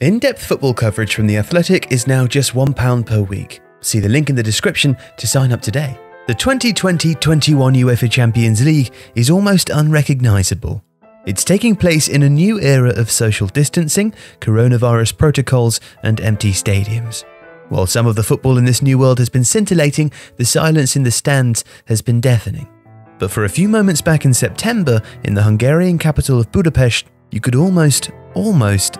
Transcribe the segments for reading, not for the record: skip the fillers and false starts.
In-depth football coverage from The Athletic is now just £1 per week. See the link in the description to sign up today. The 2020-21 UEFA Champions League is almost unrecognisable. It's taking place in a new era of social distancing, coronavirus protocols and empty stadiums. While some of the football in this new world has been scintillating, the silence in the stands has been deafening. But for a few moments back in September, in the Hungarian capital of Budapest, you could almost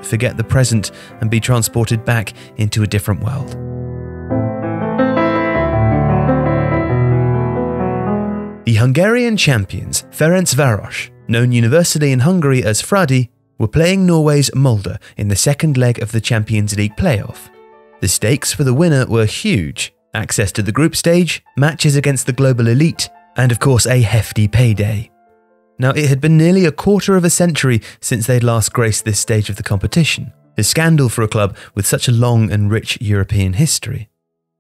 forget the present and be transported back into a different world. The Hungarian champions, Ferencváros, known universally in Hungary as Fradi, were playing Norway's Molde in the second leg of the Champions League playoff. The stakes for the winner were huge: access to the group stage, matches against the global elite, and of course a hefty payday. Now, it had been nearly a quarter of a century since they'd last graced this stage of the competition, a scandal for a club with such a long and rich European history.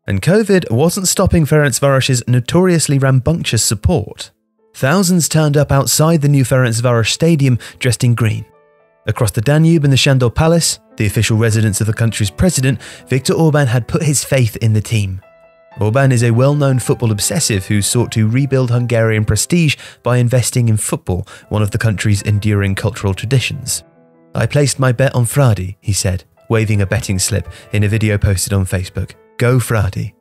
And COVID wasn't stopping Ferencváros's notoriously rambunctious support. Thousands turned up outside the new Ferencváros stadium dressed in green. Across the Danube in the Sándor Palace, the official residence of the country's president, Viktor Orbán had put his faith in the team. Orbán is a well-known football obsessive who sought to rebuild Hungarian prestige by investing in football, one of the country's enduring cultural traditions. "I placed my bet on Fradi," he said, waving a betting slip in a video posted on Facebook. "Go Fradi."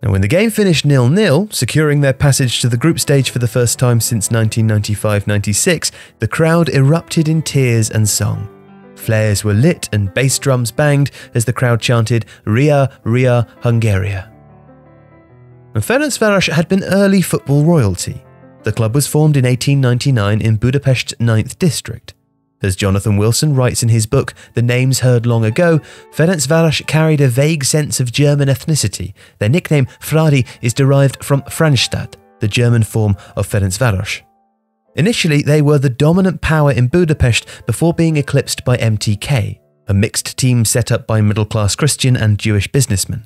Now, when the game finished 0-0, securing their passage to the group stage for the first time since 1995-96, the crowd erupted in tears and song. Flares were lit and bass drums banged as the crowd chanted, "Ria, Ria, Hungaria." And Ferencváros had been early football royalty. The club was formed in 1899 in Budapest's 9th district. As Jonathan Wilson writes in his book The Names Heard Long Ago, Ferencváros carried a vague sense of German ethnicity. Their nickname Fradi is derived from Franstadt, the German form of Ferencváros. Initially, they were the dominant power in Budapest before being eclipsed by MTK, a mixed team set up by middle-class Christian and Jewish businessmen.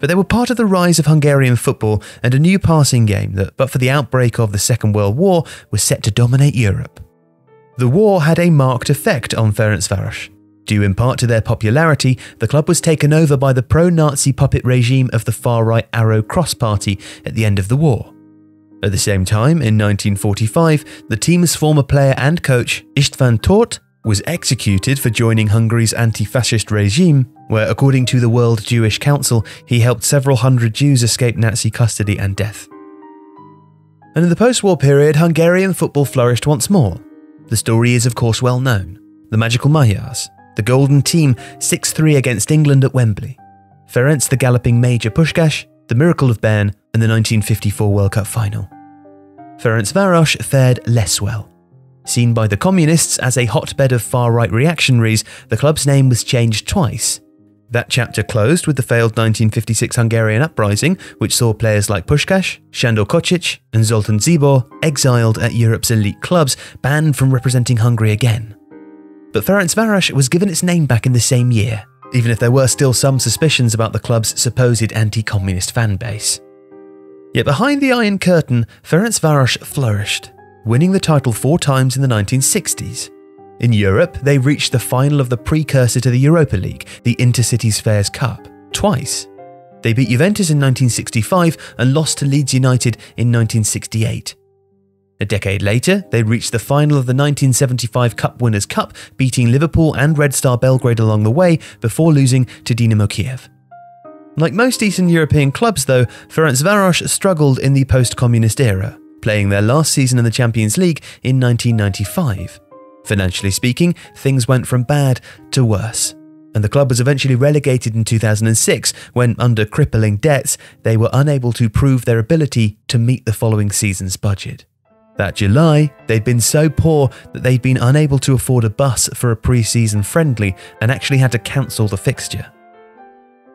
But they were part of the rise of Hungarian football and a new passing game that, but for the outbreak of the Second World War, was set to dominate Europe. The war had a marked effect on Ferencváros. Due in part to their popularity, the club was taken over by the pro-Nazi puppet regime of the far-right Arrow Cross Party at the end of the war. At the same time, in 1945, the team's former player and coach, István Tóth, was executed for joining Hungary's anti-fascist regime, where, according to the World Jewish Council, he helped several hundred Jews escape Nazi custody and death. And in the post-war period, Hungarian football flourished once more. The story is of course well known: the Magical Magyars, the golden team, 6-3 against England at Wembley, Ferenc the Galloping Major Puskás, the Miracle of Bern and the 1954 World Cup final. Ferencváros fared less well. Seen by the communists as a hotbed of far-right reactionaries, the club's name was changed twice. That chapter closed with the failed 1956 Hungarian uprising, which saw players like Puskás, Sándor Kocsis and Zoltán Zebő exiled at Europe's elite clubs, banned from representing Hungary again. But Ferencváros was given its name back in the same year, even if there were still some suspicions about the club's supposed anti-communist fan base. Yet behind the Iron Curtain, Ferencváros flourished, winning the title 4 times in the 1960s. In Europe, they reached the final of the precursor to the Europa League, the Inter-Cities Fairs Cup, twice. They beat Juventus in 1965 and lost to Leeds United in 1968. A decade later, they reached the final of the 1975 Cup Winners Cup, beating Liverpool and Red Star Belgrade along the way before losing to Dynamo Kiev. Like most Eastern European clubs though, Ferencváros struggled in the post-communist era, playing their last season in the Champions League in 1995. Financially speaking, things went from bad to worse, and the club was eventually relegated in 2006 when, under crippling debts, they were unable to prove their ability to meet the following season's budget. That July, they'd been so poor that they'd been unable to afford a bus for a pre-season friendly and actually had to cancel the fixture.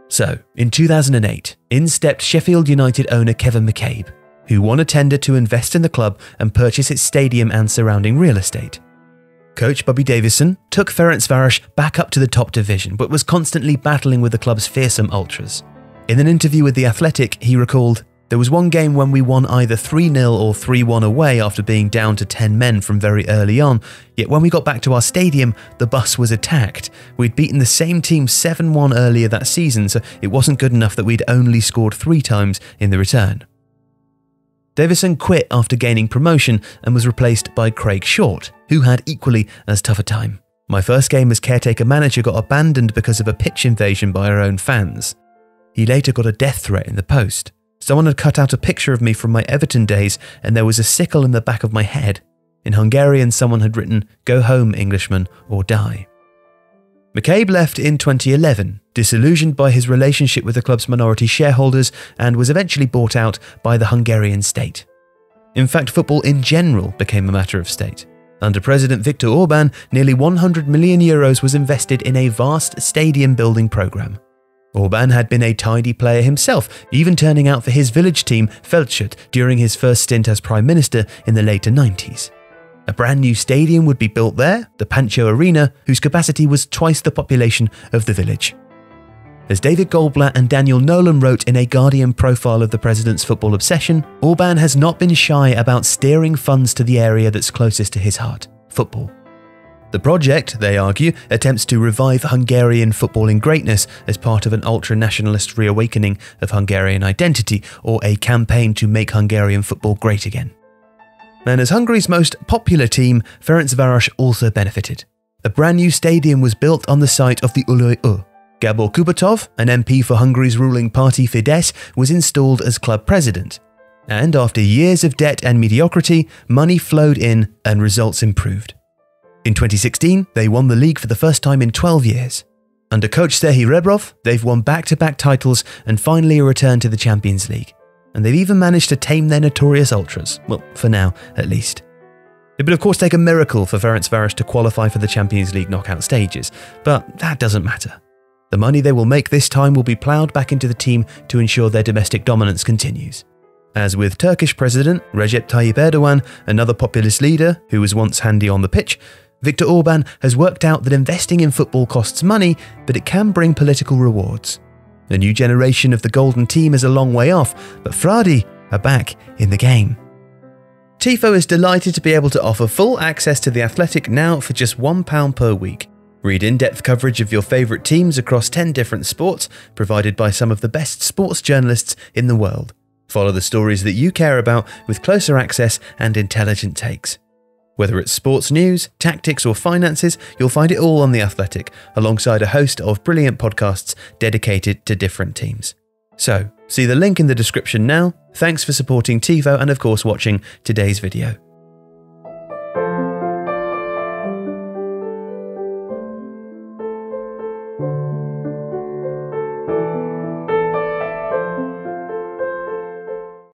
So, in 2008, in stepped Sheffield United owner Kevin McCabe, who won a tender to invest in the club and purchase its stadium and surrounding real estate. Coach Bobby Davison took Ferencváros back up to the top division, but was constantly battling with the club's fearsome ultras. In an interview with The Athletic, he recalled, There was one game when we won either 3-0 or 3-1 away after being down to 10 men from very early on, yet when we got back to our stadium, the bus was attacked. We'd beaten the same team 7-1 earlier that season, so it wasn't good enough that we'd only scored 3 times in the return. Davison quit after gaining promotion and was replaced by Craig Short, who had equally as tough a time. My first game as caretaker manager got abandoned because of a pitch invasion by our own fans. He later got a death threat in the post. Someone had cut out a picture of me from my Everton days and there was a sickle in the back of my head. In Hungarian, someone had written, "Go home, Englishman, or die." McCabe left in 2011, disillusioned by his relationship with the club's minority shareholders, and was eventually bought out by the Hungarian state. In fact, football in general became a matter of state. Under President Viktor Orbán, nearly €100 million was invested in a vast stadium building programme. Orbán had been a tidy player himself, even turning out for his village team, Felcsút, during his first stint as Prime Minister in the later 90s. A brand new stadium would be built there, the Pancho Arena, whose capacity was twice the population of the village. As David Goldblatt and Daniel Nolan wrote in a Guardian profile of the president's football obsession, Orbán has not been shy about steering funds to the area that's closest to his heart, football. The project, they argue, attempts to revive Hungarian footballing greatness as part of an ultra-nationalist reawakening of Hungarian identity, or a campaign to make Hungarian football great again. And as Hungary's most popular team, Ferencváros also benefited. A brand new stadium was built on the site of the Uluj-U. Gábor Kubatov, an MP for Hungary's ruling party Fidesz, was installed as club president. And after years of debt and mediocrity, money flowed in and results improved. In 2016, they won the league for the first time in 12 years. Under coach Serhii Rebrov, they've won back-to-back titles and finally a return to the Champions League. And they've even managed to tame their notorious ultras, well, for now, at least. It would of course take a miracle for Ferencváros to qualify for the Champions League knockout stages, but that doesn't matter. The money they will make this time will be ploughed back into the team to ensure their domestic dominance continues. As with Turkish President Recep Tayyip Erdogan, another populist leader who was once handy on the pitch, Viktor Orbán has worked out that investing in football costs money, but it can bring political rewards. The new generation of the golden team is a long way off, but Fradi are back in the game. Tifo is delighted to be able to offer full access to The Athletic now for just £1 per week. Read in-depth coverage of your favourite teams across 10 different sports, provided by some of the best sports journalists in the world. Follow the stories that you care about with closer access and intelligent takes. Whether it's sports news, tactics or finances, you'll find it all on The Athletic, alongside a host of brilliant podcasts dedicated to different teams. So, see the link in the description now. Thanks for supporting TiVo and of course watching today's video.